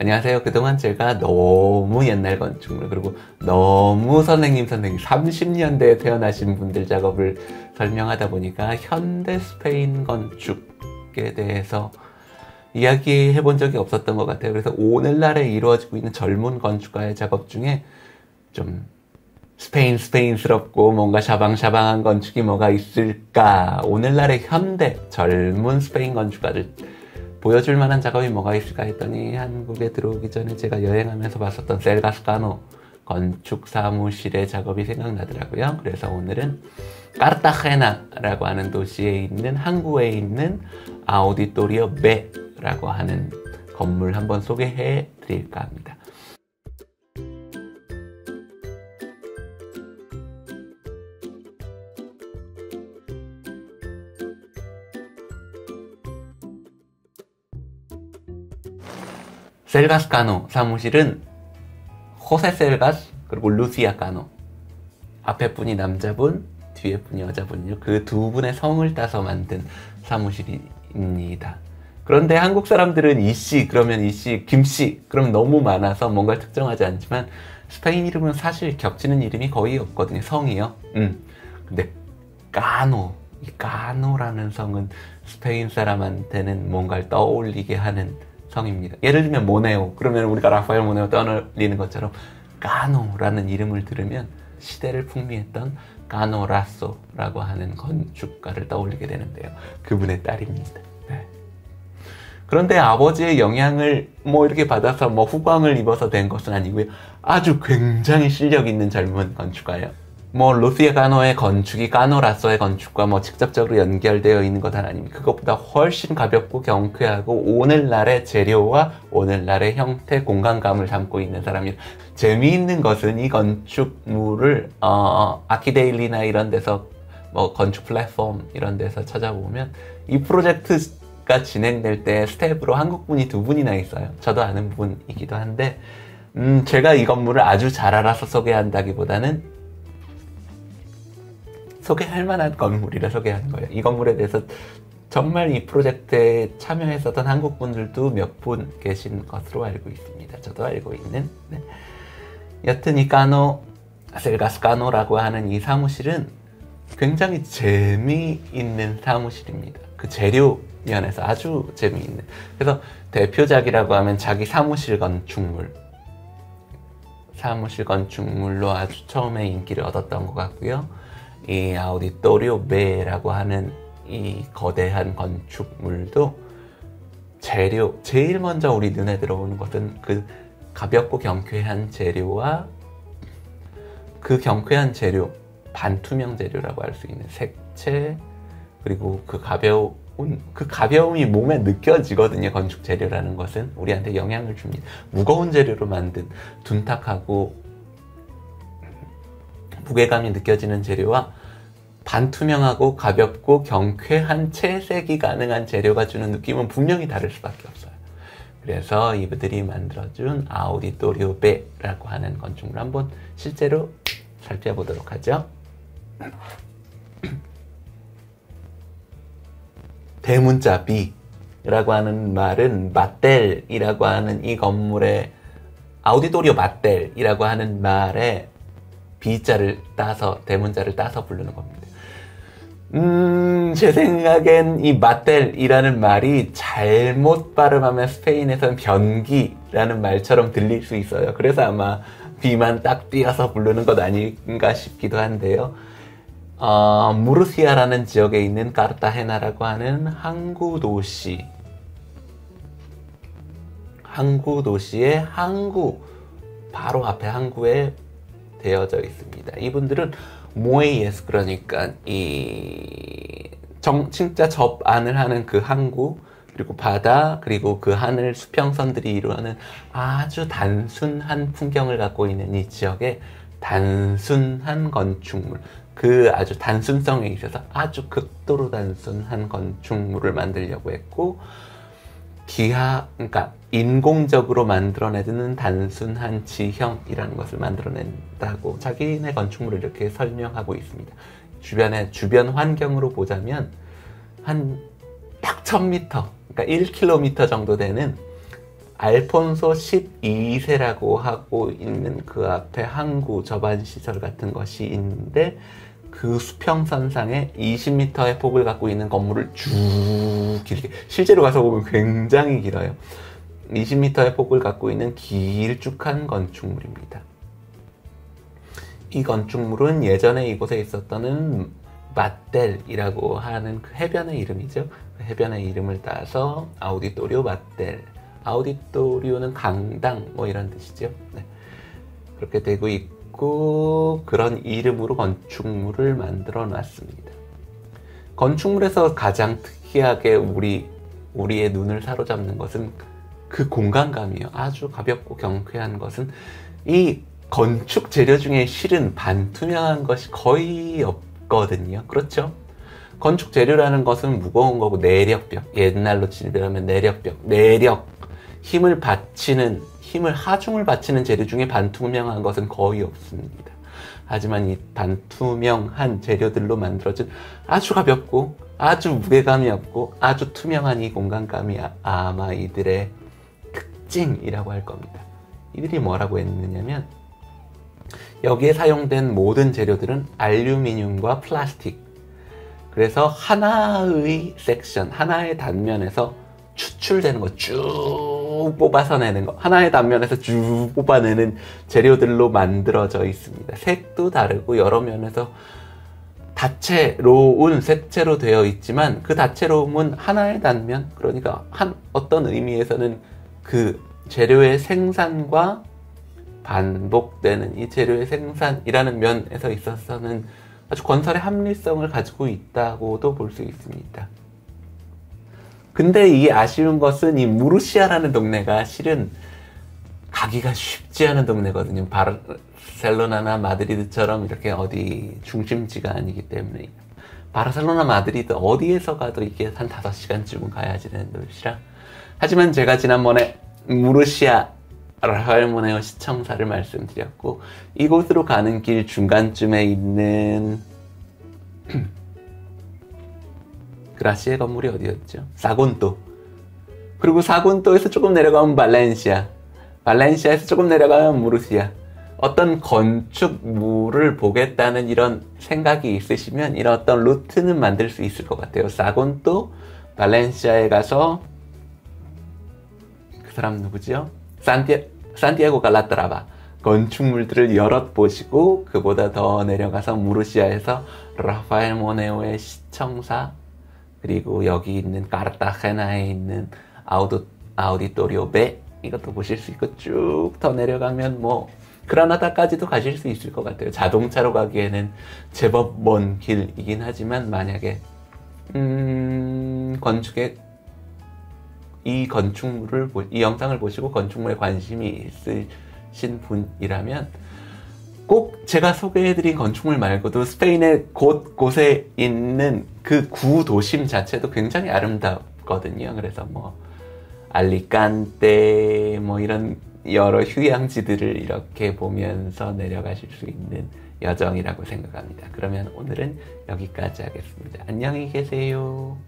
안녕하세요. 그동안 제가 너무 옛날 건축물, 그리고 너무 선생님 30년대에 태어나신 분들 작업을 설명하다 보니까 현대 스페인 건축에 대해서 이야기해 본 적이 없었던 것 같아요. 그래서 오늘날에 이루어지고 있는 젊은 건축가의 작업 중에 좀 스페인스럽고 뭔가 샤방샤방한 건축이 뭐가 있을까? 오늘날의 현대 젊은 스페인 건축가들 보여줄 만한 작업이 뭐가 있을까 했더니, 한국에 들어오기 전에 제가 여행하면서 봤었던 셀가스 카노 건축사무실의 작업이 생각나더라고요. 그래서 오늘은 카르타헤나라고 하는 도시에 있는, 항구에 있는 아우디토리오 B라고 하는 건물 한번 소개해 드릴까 합니다. 셀가스 카노 사무실은 호세 셀가스 그리고 루시아 카노, 앞에 분이 남자분, 뒤에 분이 여자분이요. 그 두 분의 성을 따서 만든 사무실입니다. 그런데 한국 사람들은 이씨 그러면 이씨, 김씨 그럼 너무 많아서 뭔가 특정하지 않지만, 스페인 이름은 사실 겹치는 이름이 거의 없거든요. 성이요. 근데 까노, 이 까노라는 성은 스페인 사람한테는 뭔가를 떠올리게 하는 성입니다. 예를 들면 모네오, 그러면 우리가 라파엘 모네오 떠올리는 것처럼 까노라는 이름을 들으면 시대를 풍미했던 까노라소라고 하는 건축가를 떠올리게 되는데요. 그분의 딸입니다. 네. 그런데 아버지의 영향을 뭐 이렇게 받아서 뭐 후광을 입어서 된 것은 아니고요. 아주 굉장히 실력 있는 젊은 건축가예요. 뭐 루시아 카노의 건축이 까노라소의 건축과 뭐 직접적으로 연결되어 있는 것은 아닙니다. 그것보다 훨씬 가볍고 경쾌하고 오늘날의 재료와 오늘날의 형태, 공간감을 담고 있는 사람입니다. 재미있는 것은 이 건축물을 아키데일리나 이런 데서, 뭐 건축 플랫폼 이런 데서 찾아보면 이 프로젝트가 진행될 때 스텝으로 한국분이 두 분이나 있어요. 저도 아는 분이기도 한데, 제가 이 건물을 아주 잘 알아서 소개한다기보다는 소개할 만한 건물이라 소개하는 거예요. 이 건물에 대해서 정말 이 프로젝트에 참여했었던 한국분들도 몇 분 계신 것으로 알고 있습니다. 저도 알고 있는. 네. 여튼 이 카노, 셀가스 카노라고 하는 이 사무실은 굉장히 재미있는 사무실입니다. 그 재료 면에서 아주 재미있는. 그래서 대표작이라고 하면 자기 사무실 건축물로 아주 처음에 인기를 얻었던 것 같고요. 이 아우디토리오 B라고 하는 이 거대한 건축물도 재료, 제일 먼저 우리 눈에 들어오는 것은 그 가볍고 경쾌한 재료와, 그 경쾌한 재료, 반투명 재료라고 할 수 있는 색채, 그리고 그 가벼움이 몸에 느껴지거든요. 건축 재료라는 것은 우리한테 영향을 줍니다. 무거운 재료로 만든 둔탁하고 무게감이 느껴지는 재료와, 반투명하고 가볍고 경쾌한 채색이 가능한 재료가 주는 느낌은 분명히 다를 수밖에 없어요. 그래서 이분들이 만들어준 아우디토리오 B라고 하는 건축물 한번 실제로 살펴보도록 하죠. 대문자 B라고 하는 말은 마텔이라고 하는 이 건물의, 아우디토리오 마텔이라고 하는 말에 B자를 따서, 대문자를 따서 부르는 겁니다. 제 생각엔 이 마텔이라는 말이 잘못 발음하면 스페인에서는 변기라는 말처럼 들릴 수 있어요. 그래서 아마 B만 딱 띄어서 부르는 것 아닌가 싶기도 한데요. 무르시아라는 지역에 있는 카르타헤나라고 하는 항구도시의 항구, 바로 앞에 항구에 되어져 있습니다. 이분들은 모에이에스, 그러니까 이 진짜 접안을 하는 그 항구, 그리고 바다, 그리고 그 하늘 수평선들이 이루는 아주 단순한 풍경을 갖고 있는 이 지역의 단순한 건축물, 그 아주 단순성에 있어서 아주 극도로 단순한 건축물을 만들려고 했고, 그러니까 인공적으로 만들어내는 단순한 지형이라는 것을 만들어낸다고 자기네 건축물을 이렇게 설명하고 있습니다. 주변 환경으로 보자면 한 딱 1000m, 그러니까 1km 정도 되는 알폰소 12세라고 하고 있는 그 앞에 항구 저반시설 같은 것이 있는데 그 수평선상에 20m의 폭을 갖고 있는 건물을 쭉 길게, 실제로 가서 보면 굉장히 길어요. 20m의 폭을 갖고 있는 길쭉한 건축물입니다. 이 건축물은 예전에 이곳에 있었던 마텔이라고 하는 해변의 이름이죠. 해변의 이름을 따서 아우디토리오 마텔, 아우디토리오는 강당 뭐 이런 뜻이죠. 네. 그렇게 되고 있고 그런 이름으로 건축물을 만들어 놨습니다. 건축물에서 가장 특이하게 우리의 눈을 사로잡는 것은 그 공간감이에요. 아주 가볍고 경쾌한 것은 이 건축 재료 중에 실은 반투명한 것이 거의 없거든요. 그렇죠? 건축 재료라는 것은 무거운 거고 내력벽, 옛날로 치면 내력벽, 내력, 힘을 바치는, 힘을 하중을 바치는 재료 중에 반투명한 것은 거의 없습니다. 하지만 이 반투명한 재료들로 만들어진 아주 가볍고 아주 무게감이 없고 아주 투명한 이 공간감이 아마 이들의 특징이라고 할 겁니다. 이들이 뭐라고 했느냐면 여기에 사용된 모든 재료들은 알루미늄과 플라스틱, 그래서 하나의 섹션, 하나의 단면에서 추출되는 거, 쭉 뽑아서 내는 거, 하나의 단면에서 쭉 뽑아내는 재료들로 만들어져 있습니다. 색도 다르고 여러 면에서 다채로운 색채로 되어 있지만 그 다채로움은 하나의 단면, 그러니까 어떤 의미에서는 그 재료의 생산과 반복되는 이 재료의 생산이라는 면에서 있어서는 아주 건설의 합리성을 가지고 있다고도 볼 수 있습니다. 근데 이 아쉬운 것은 이 무르시아라는 동네가 실은 가기가 쉽지 않은 동네거든요. 바르셀로나나 마드리드처럼 이렇게 어디 중심지가 아니기 때문에. 바르셀로나, 마드리드 어디에서 가도 이게 한 5시간쯤은 가야지 되는 도시라. 하지만 제가 지난번에 무르시아 라파엘 모네오 시청사를 말씀드렸고 이곳으로 가는 길 중간쯤에 있는 그라시의 건물이 어디였죠? 사군토. 그리고 사군토에서 조금 내려가면 발렌시아, 발렌시아에서 조금 내려가면 무르시아. 어떤 건축물을 보겠다는 이런 생각이 있으시면 이런 어떤 루트는 만들 수 있을 것 같아요. 사군토, 발렌시아에 가서 그 사람 누구죠? 산티아고 갈라트라바 건축물들을 여럿 보시고 그보다 더 내려가서 무르시아에서 라파엘 모네오의 시청사, 그리고 여기 있는 카르타헤나에 있는 아우디토리오 B, 이것도 보실 수 있고 쭉 더 내려가면 뭐 그라나다까지도 가실 수 있을 것 같아요. 자동차로 가기에는 제법 먼 길이긴 하지만 만약에 이 영상을 보시고 건축물에 관심이 있으신 분이라면 꼭 제가 소개해드린 건축물 말고도 스페인의 곳곳에 있는 그 구도심 자체도 굉장히 아름답거든요. 그래서 뭐 알리칸테 뭐 이런 여러 휴양지들을 이렇게 보면서 내려가실 수 있는 여정이라고 생각합니다. 그러면 오늘은 여기까지 하겠습니다. 안녕히 계세요.